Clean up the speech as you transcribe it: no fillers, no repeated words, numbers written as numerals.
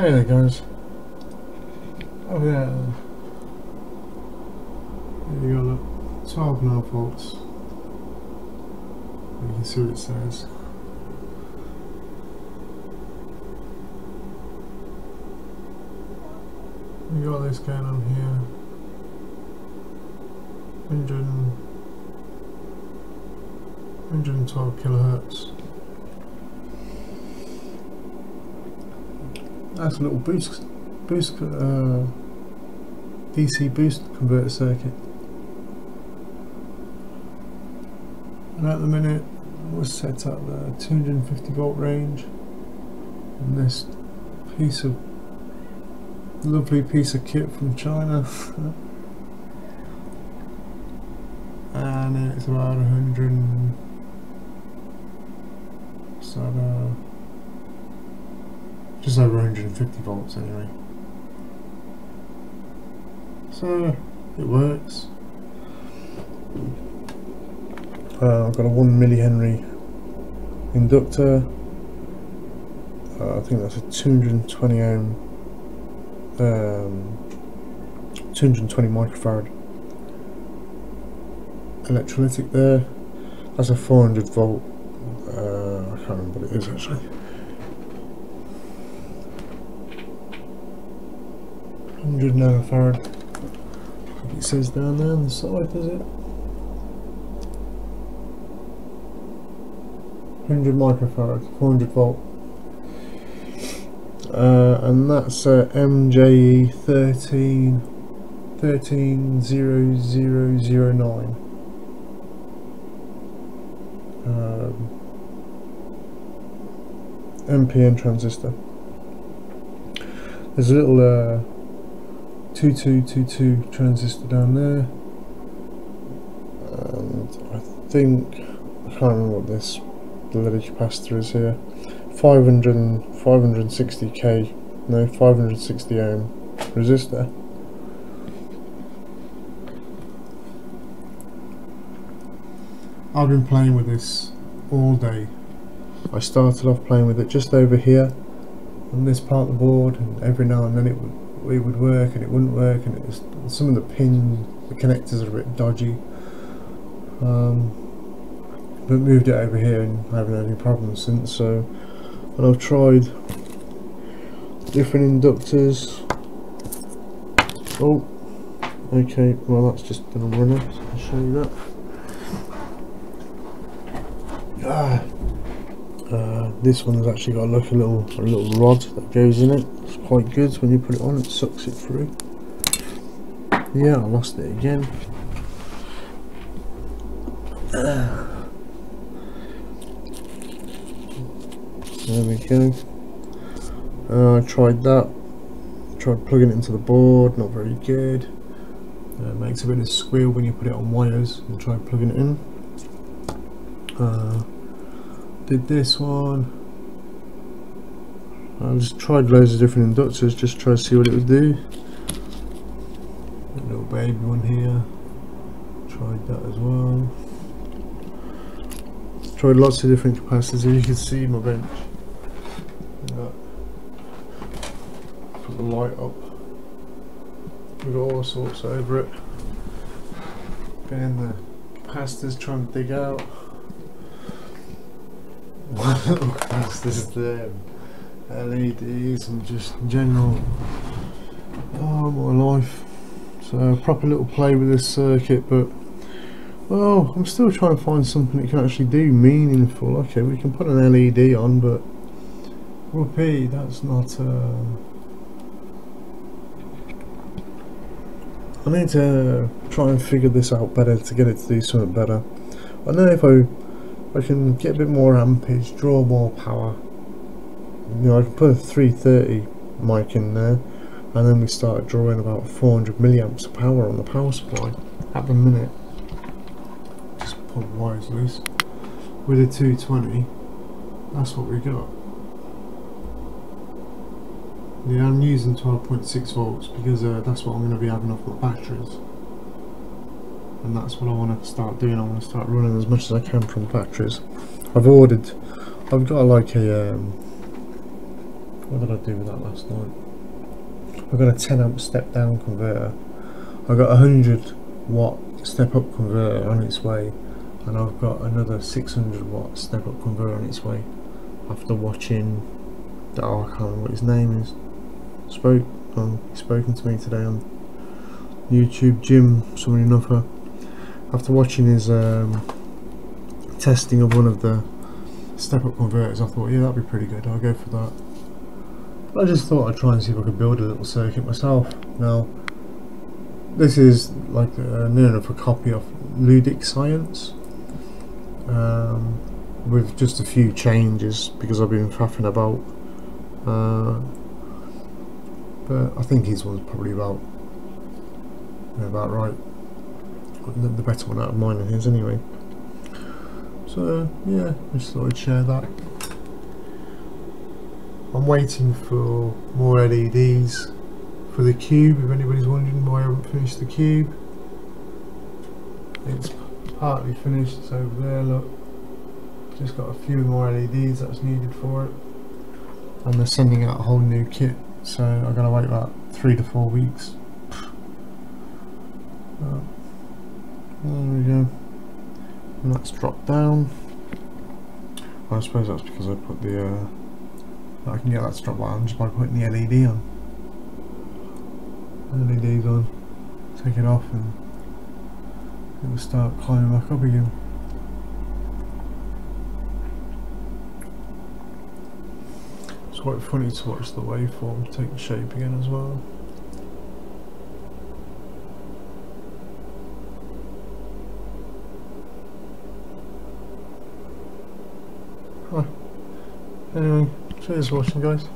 There it goes. Oh yeah. There you go, look. 12 millivolts. You can see what it says. We got this going on here. 112 kilohertz. That's a little DC boost converter circuit. And at the minute, we'll set up the 250 volt range. And this piece of lovely piece of kit from China, and it's about 100. So just over 150 volts anyway. So it works. I've got a 1 millihenry inductor. I think that's a 220 ohm, 220 microfarad electrolytic there. That's a 400 volt. I can't remember what it is actually. 100 nanofarad. I think it says down there on the side, does it? 100 microfarad, 400 volt. And that's MJE13130009. NPN transistor. There's a little 2222 transistor down there, and I can't remember what this Ludic capacitor is here. 560 ohm resistor. I've been playing with this all day. I started off playing with it just over here on this part of the board, and every now and then it would work and it wouldn't work, and it was, some of the connectors are a bit dodgy, but moved it over here and I haven't had any problems since. So, and I've tried different inductors. Oh, okay, well that's just gonna run it, I'll show you that. This one's actually got like a little rod that goes in it. It's quite good when you put it on, it sucks it through. Yeah, I lost it again. There we go. I tried that. Tried plugging it into the board, not very good. It makes a bit of squeal when you put it on wires and try plugging it in. Did this one. I just tried loads of different inductors, just try to see what it would do. A little baby one here, tried that as well. Tried lots of different capacitors, and you can see my bench. Put the light up. We've got all sorts over it. Been in the capacitors trying to dig out. Little capacitors there, LEDs, and just general, oh my life. So proper little play with this circuit, but well, I'm still trying to find something that can actually do meaningful. Okay, we can put an LED on, but whoopee, that's not. I need to try and figure this out better to get it to do something better. I know if I can get a bit more ampage, draw more power. You know, I can put a 330 mic in there, and then we start drawing about 400 milliamps of power on the power supply at the minute. Just pull the wires loose. With a 220, that's what we got. Yeah, I'm using 12.6 volts because that's what I'm going to be having off the batteries. And that's what I want to start doing. I want to start running as much as I can from batteries. I've got like a What did I do with that last night? I got a 10 amp step down converter, I got a 100 watt step up converter on its way, and I've got another 600 watt step up converter on its way after watching that. Oh, I can't remember what his name is. He's spoken to me today on YouTube, Jim something or another, after watching his testing of one of the step up converters. I thought, yeah, that'd be pretty good, I'll go for that. I just thought I'd try and see if I could build a little circuit myself. Now, this is like near enough a copy of Ludic Science, with just a few changes because I've been faffing about. But I think his one's probably about right. The better one out of mine and his anyway. So yeah, I just thought I'd share that. I'm waiting for more LEDs for the cube, if anybody's wondering why I haven't finished the cube. It's partly finished, it's over there, look. Just got a few more LEDs that's needed for it. And they're sending out a whole new kit, so I've got to wait about 3 to 4 weeks. There we go. And that's dropped down. I suppose that's because I put the... I can get that to drop down just by putting the LED on. LEDs on, take it off and it will start climbing back up again. It's quite funny to watch the waveform take shape again as well. Huh. Anyway, cheers for watching, guys.